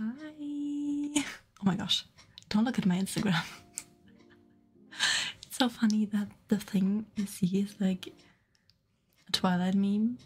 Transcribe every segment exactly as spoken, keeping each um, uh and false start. Hi. Oh my gosh. Don't look at my Instagram. It's so funny that the thing you see is like a Twilight meme.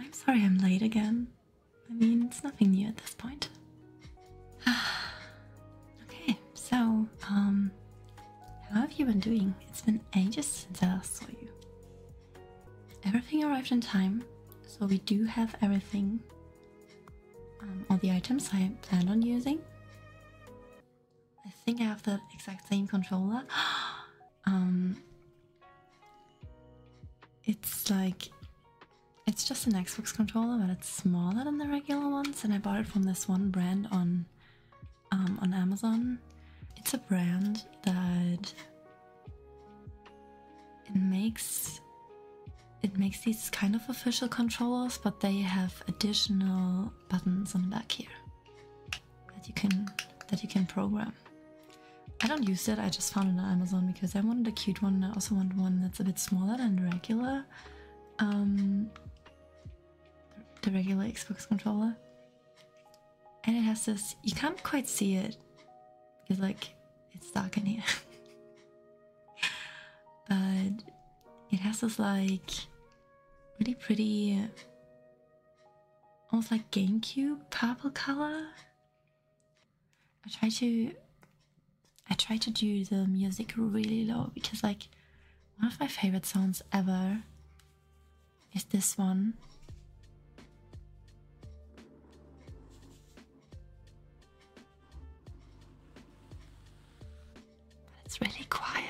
I'm sorry I'm late again. I mean, it's nothing new at this point. Okay, so, um, how have you been doing? It's been ages since I last saw you. Everything arrived in time, so we do have everything, um, all the items I planned on using. I think I have the exact same controller. um, it's like, it's just an Xbox controller, but it's smaller than the regular ones, and I bought it from this one brand on, um, on Amazon. It's a brand that it makes. It makes these kind of official controllers, but they have additional buttons on the back here that you can that you can program. I don't use it, I just found it on Amazon because I wanted a cute one, and I also want one that's a bit smaller than the regular um, the regular Xbox controller. And it has this, you can't quite see it because like it's dark in here. But it has this like really pretty, almost like GameCube purple color. I try to I try to do the music really low because like one of my favorite sounds ever is this one. But it's really quiet.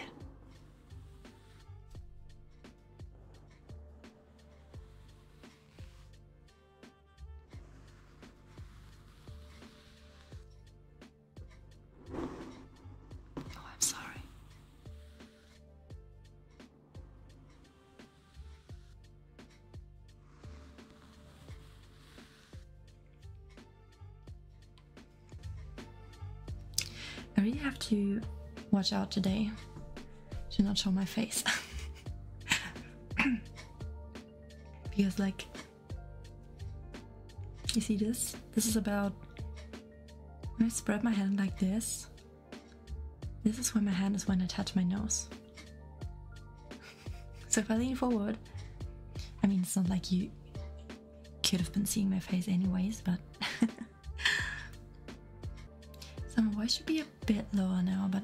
I really have to watch out today to not show my face because like you see this? This is about when I spread my hand like this. This is where my hand is when I touch my nose. So if I lean forward, I mean it's not like you could have been seeing my face anyways, but so my voice should be a bit lower now, but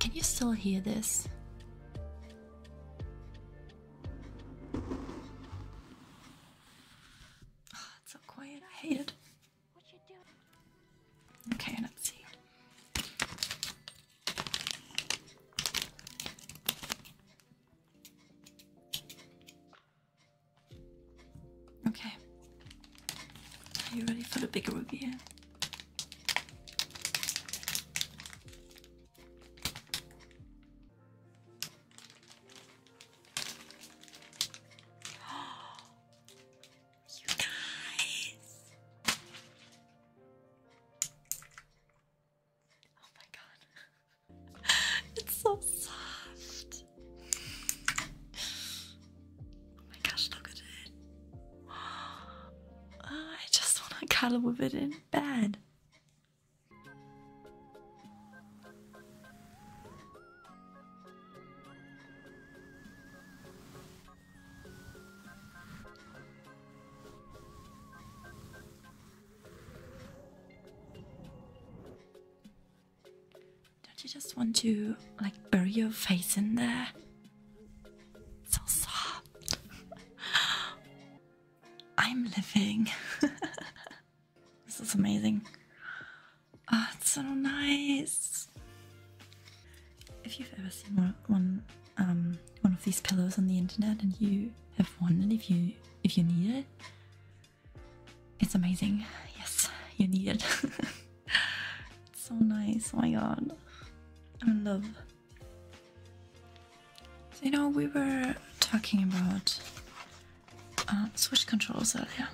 can you still hear this? Oh, it's so quiet. I hate it. What you doing? Okay, let's see. Okay. Are you ready for the big reveal? Cuddle with it in bed. Don't you just want to like bury your face in there? It's so soft. I'm living. It's amazing. Ah, oh, it's so nice. If you've ever seen one, one, um, one of these pillows on the internet, and you have wondered if you if you need it, it's amazing. Yes, you need it. It's so nice. Oh my god, I'm in love. So, you know, we were talking about uh, Switch controls earlier.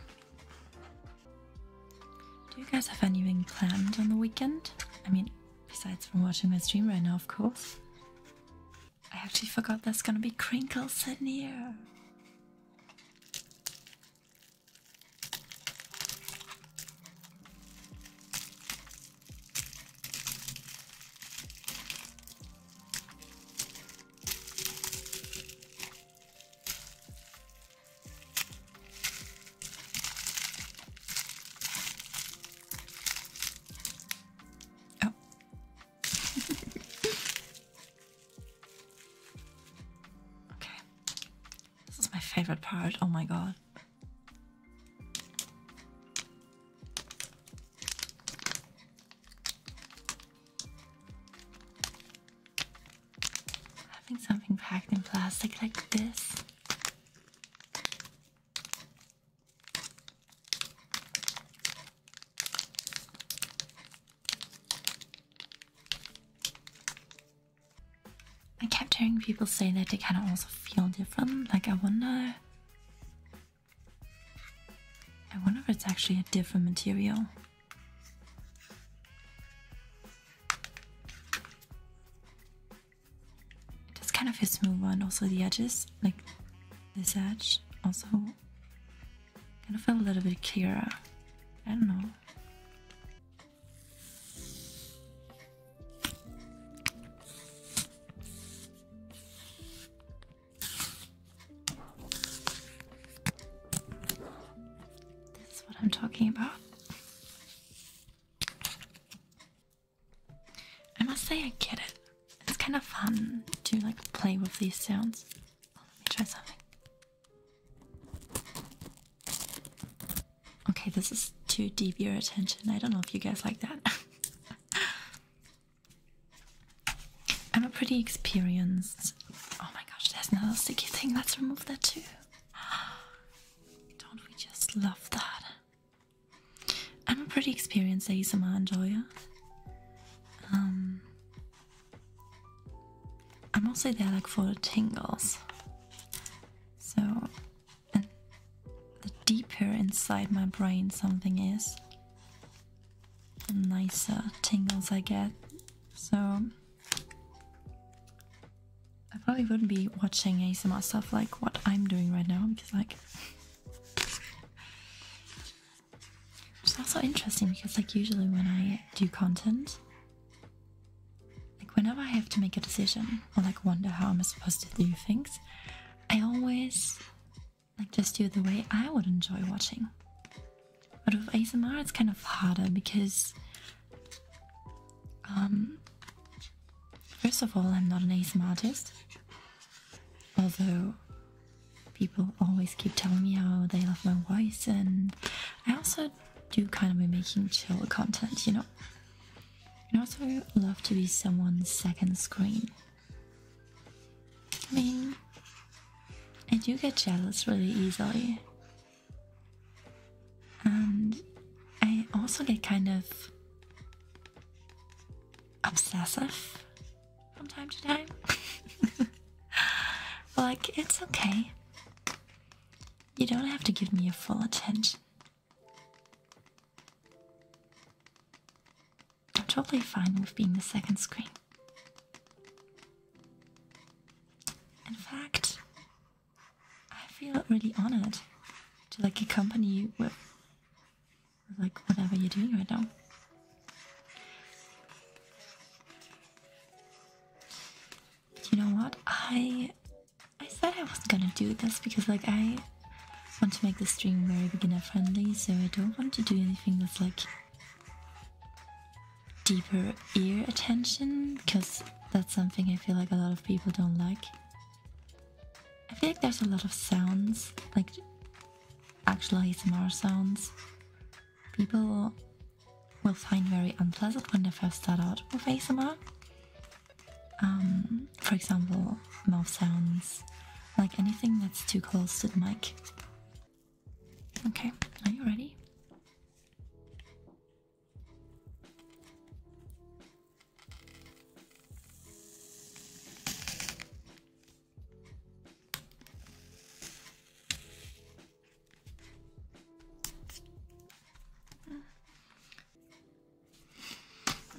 Do you guys have anything planned on the weekend? I mean, besides from watching my stream right now, of course. I actually forgot there's gonna be crinkles in here. favorite part. Oh my god. Having something packed in plastic like this. I kept hearing people say that they kind of also feel different. Like I wonder, I wonder if it's actually a different material. It just kind of feels smoother, and also the edges, like this edge, also kind of feel a little bit clearer. I don't know. I'm talking about. I must say I get it. It's kind of fun to like play with these sounds. Oh, let me try something. Okay, this is too deep your attention. I don't know if you guys like that. I'm a pretty experienced. Oh my gosh, there's another sticky thing. Let's remove that too. Don't we just love that? I'm a pretty experienced A S M R enjoyer. Um, I'm mostly there like for the tingles. So, and the deeper inside my brain something is, the nicer tingles I get. So, I probably wouldn't be watching A S M R stuff like what I'm doing right now, because like... It's also interesting because like usually when I do content, like whenever I have to make a decision or like wonder how I'm supposed to do things, I always like just do it the way I would enjoy watching. But with A S M R it's kind of harder because um, first of all, I'm not an A S M R artist, although people always keep telling me how they love my voice, and I also do kind of be making chill content, you know. And also I love to be someone's second screen. I mean, I do get jealous really easily, and I also get kind of obsessive from time to time. Like, it's okay, you don't have to give me your full attention. Totally fine with being the second screen. In fact, I feel really honored to like accompany you with, with like whatever you're doing right now. But you know what? I I said I wasn't gonna do this because like I want to make this stream very beginner friendly, so I don't want to do anything that's like deeper ear attention, because that's something I feel like a lot of people don't like. I feel like there's a lot of sounds, like actual A S M R sounds, people will find very unpleasant when they first start out with A S M R. Um, for example, mouth sounds, like anything that's too close to the mic. Okay, are you ready?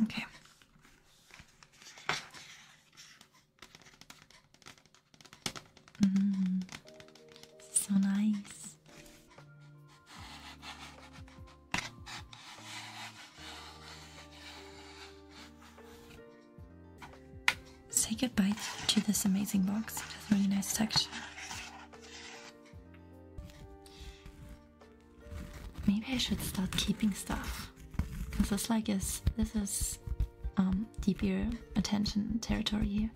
Okay. Mm, so nice. Say goodbye to this amazing box. It has really nice texture. Maybe I should start keeping stuff. Because this like is this is um, deep ear attention territory here.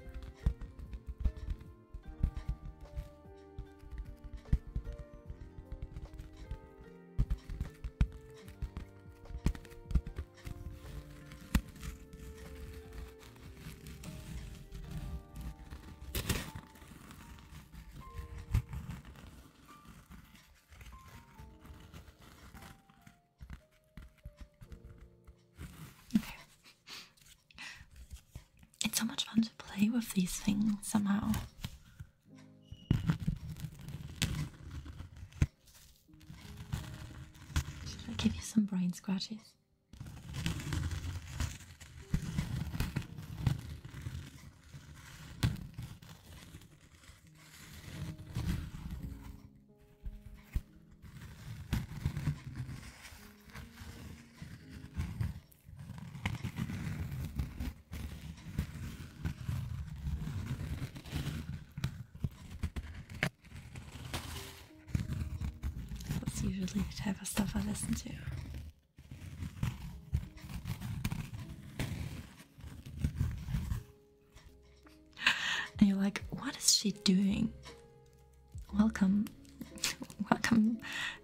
Okay. It's so much fun to play with these things somehow. Should I give you some brain scratches? Usually the type of stuff I listen to. And you're like, what is she doing? Welcome. Welcome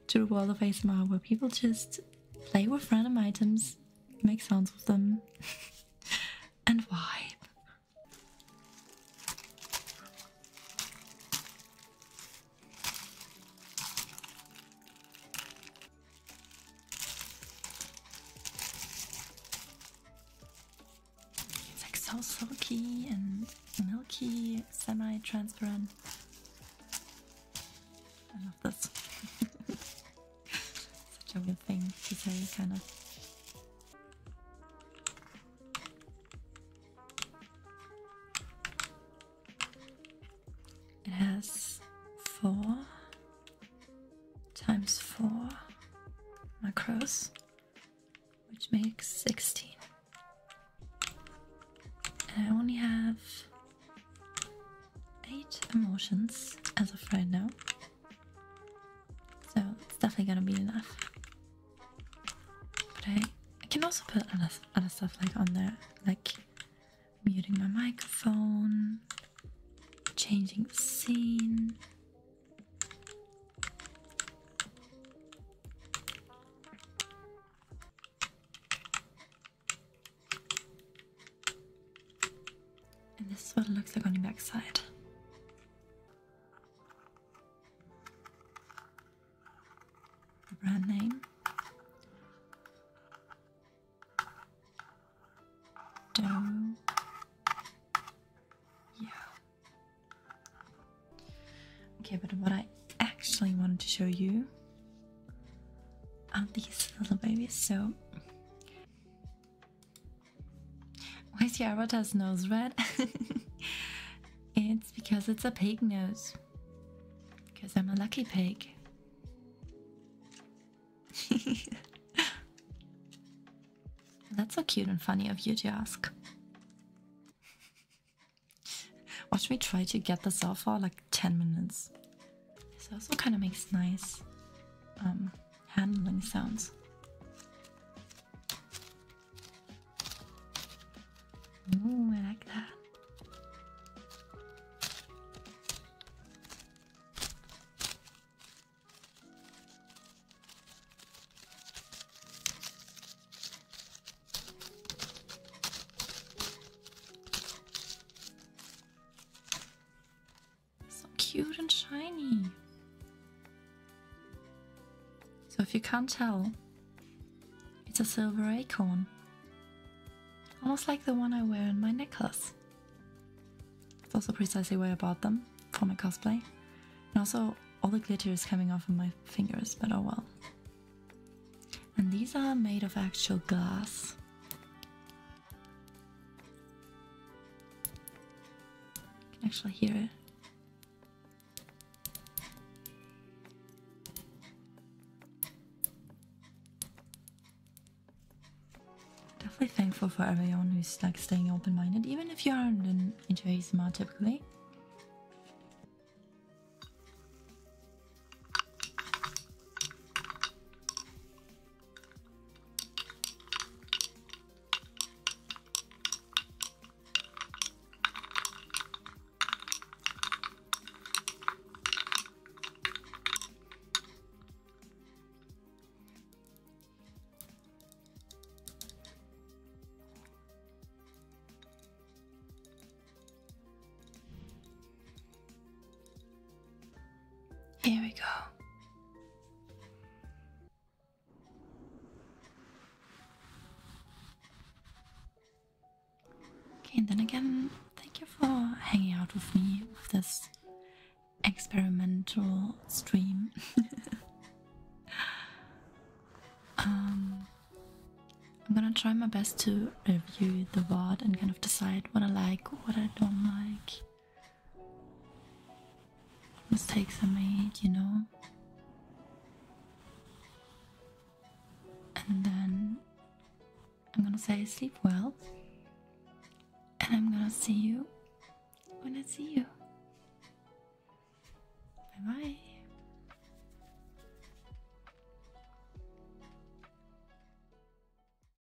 to the world of A S M R, where people just play with random items, make sounds with them, and vibe. So silky and milky, semi-transparent. I love this. Such a weird thing to say, kind of. It has four times four macros, which makes sixteen. I only have eight emotions as of right now, so it's definitely gonna be enough. But I, I can also put other, other stuff like on there, like muting my microphone, changing the scene. This is what it looks like on the back side. The brand name. Do. Yeah. Okay, but what I actually wanted to show you are these little babies, so... Why is your avatar's nose red? It's because it's a pig nose. Because I'm a lucky pig. That's so cute and funny of you to ask. Watch me try to get this off for like ten minutes. This also kind of makes nice um, handling sounds. Ooh, I like that. So cute and shiny. So if you can't tell, it's a silver acorn. Almost like the one I wear in my necklace. That's also precisely where I bought them for my cosplay. And also, all the glitter is coming off of my fingers, but oh well. And these are made of actual glass. You can actually hear it. Definitely thankful for everyone who's like staying open-minded, even if you aren't in, into A S M R typically. Here we go. And then again, thank you for hanging out with me with this experimental stream. um, I'm gonna try my best to review the V O D and kind of decide what I like, what I don't like, what mistakes I made, you know. And then I'm gonna say sleep well, and I'm gonna see you when I see you.